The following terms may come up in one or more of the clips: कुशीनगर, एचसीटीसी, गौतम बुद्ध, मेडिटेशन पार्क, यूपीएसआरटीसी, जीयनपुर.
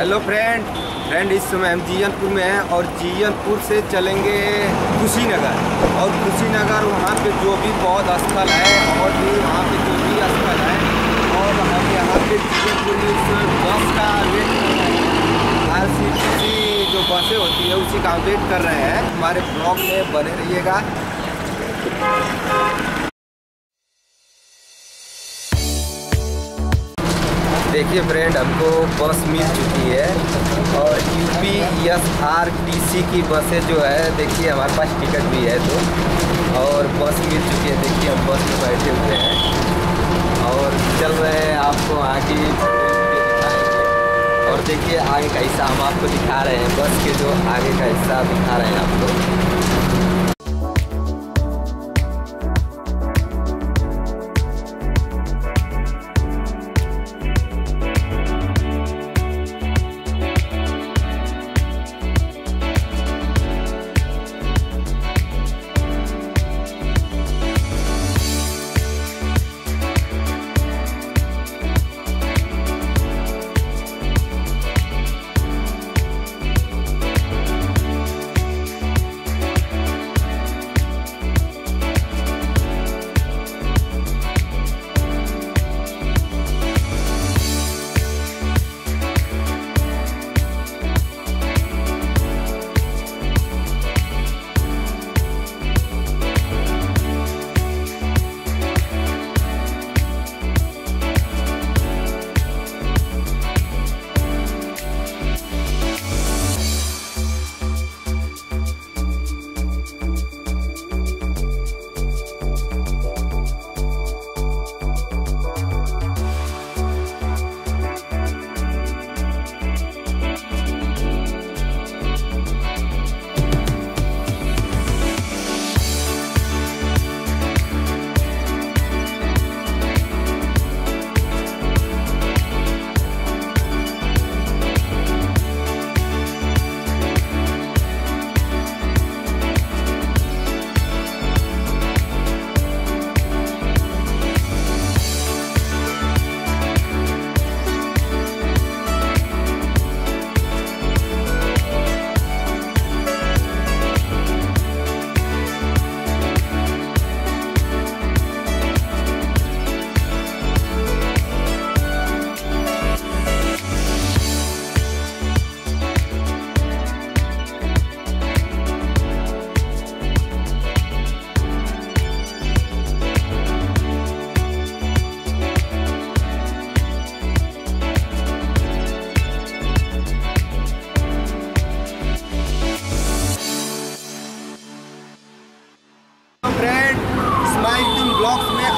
Hello friend, इस समय हम जीयनपुर में हैं और जीयनपुर से चलेंगे कुशीनगर। और कुशीनगर वहाँ पे जो भी बौद्ध स्थल है और भी वहाँ पे जो भी स्थल है और यहाँ पे जीयनपुर में बस का वेट कर रहे हैं। एचसीटीसी जो बसें होती है उसी का वेट कर रहे हैं। हमारे ब्लॉग में बने रहिएगा। देखिए फ्रेंड, हमको बस मिल चुकी है और यूपीएसआरटीसी की बसें जो है, देखिए हमारे पास टिकट भी है तो, और बस मिल चुकी है। देखिए हम बस में बैठे हुए हैं और चल रहे हैं, आपको आगे दिखाएंगे। और देखिए आगे का हिस्सा हम आपको दिखा रहे हैं, बस के जो आगे का हिस्सा दिखा रहे हैं आपको।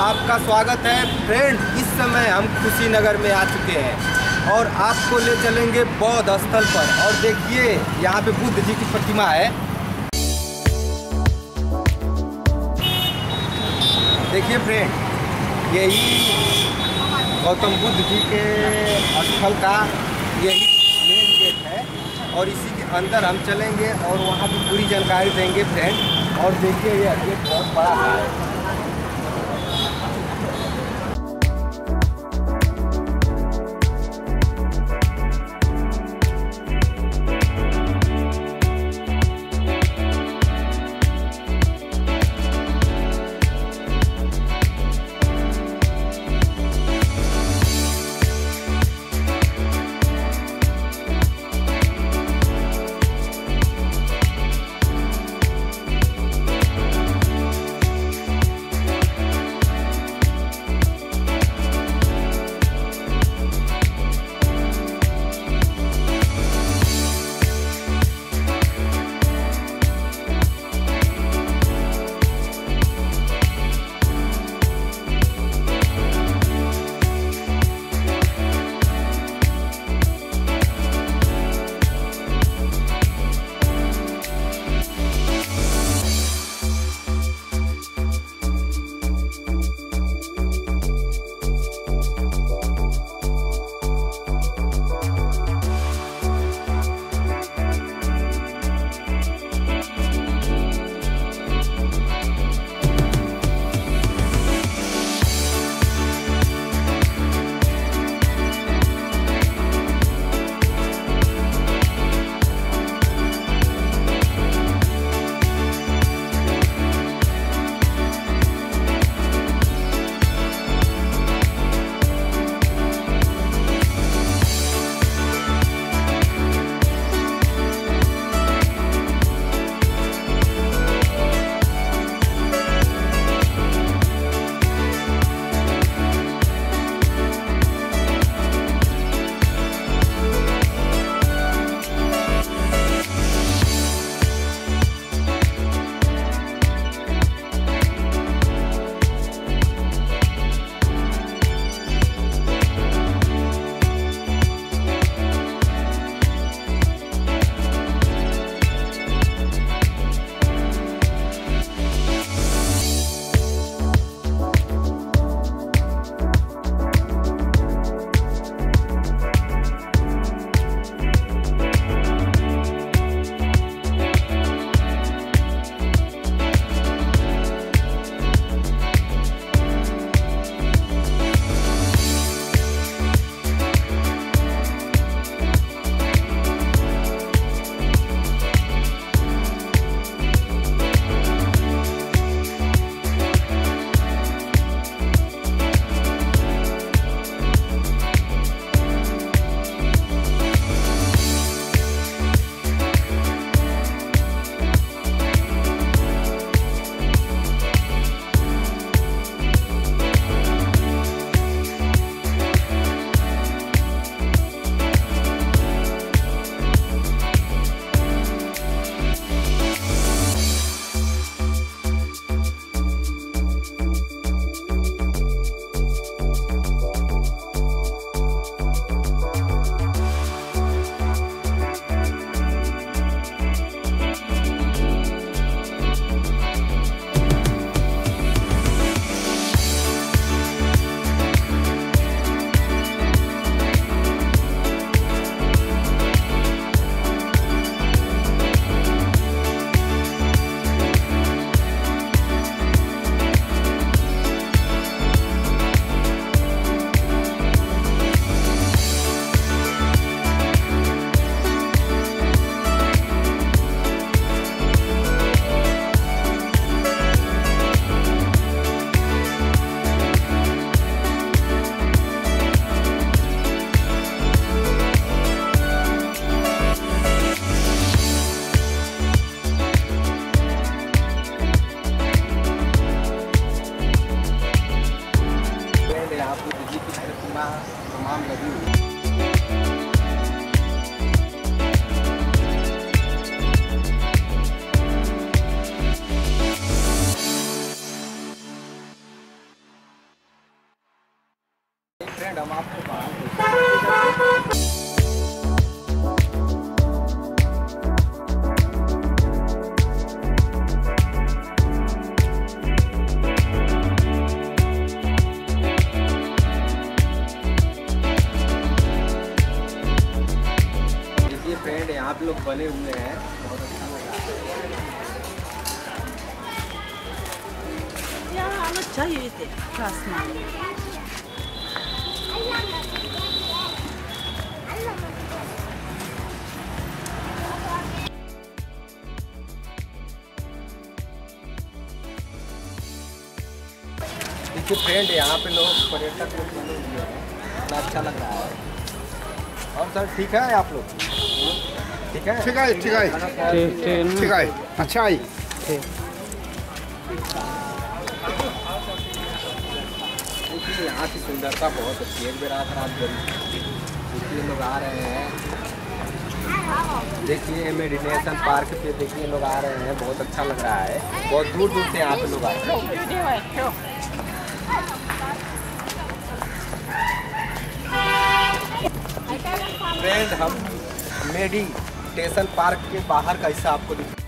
आपका स्वागत है फ्रेंड, इस समय हम कुशीनगर में आ चुके हैं और आपको ले चलेंगे बौद्ध स्थल पर। और देखिए यहाँ पे बुद्ध जी की प्रतिमा है। देखिए फ्रेंड, यही गौतम बुद्ध जी के स्थल का यही मेन गेट है और इसी के अंदर हम चलेंगे और वहाँ पे पूरी जानकारी देंगे फ्रेंड। और देखिए ये गेट बहुत बड़ा है। पेड़ यहाँ पे लोग बने हुए हैं, बहुत अच्छा लगा यार। फ्रेंड यहाँ पे लोग पर्यटक लोग बने हुए हैं, बड़ा अच्छा लग रहा है। और सर ठीक है आप लोग? ठीक है ठीक है ठीक है ठीक है अच्छा है। यहाँ की सुंदरता बहुत अच्छी है। लोग आ रहे हैं, देखिए मेडिटेशन पार्क पे देखिए लोग आ रहे हैं, बहुत अच्छा लग रहा है। बहुत दूर दूर से यहाँ पे लोग आ रहे हैं। फ्रेंड हम मेडिटेशन पार्क के बाहर का हिस्सा आपको दिखाएंगे।